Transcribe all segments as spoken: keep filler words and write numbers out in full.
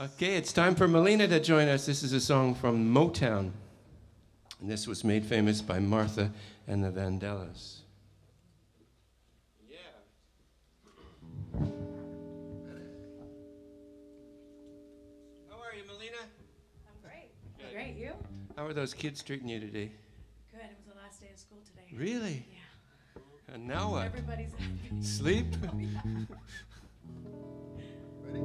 Okay, it's time for Melina to join us. This is a song from Motown. And this was made famous by Martha and the Vandellas. Yeah. How are you, Melina? I'm great. Good. Great, you? How are those kids treating you today? Good, it was the last day of school today. Really? Yeah. And now what? Everybody's happy. Sleep? Oh, yeah. Ready?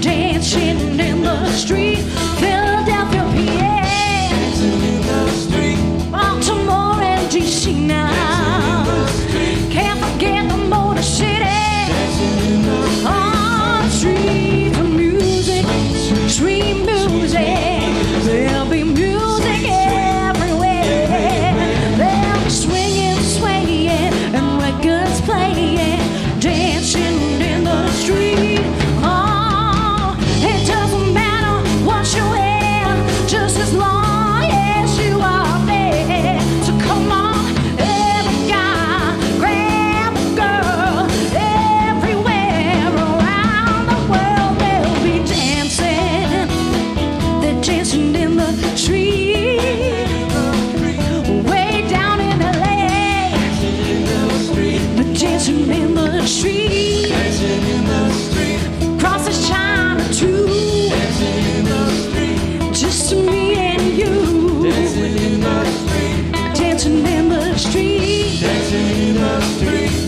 Dancing in the street, dancing in the street,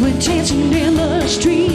we're dancing in the street.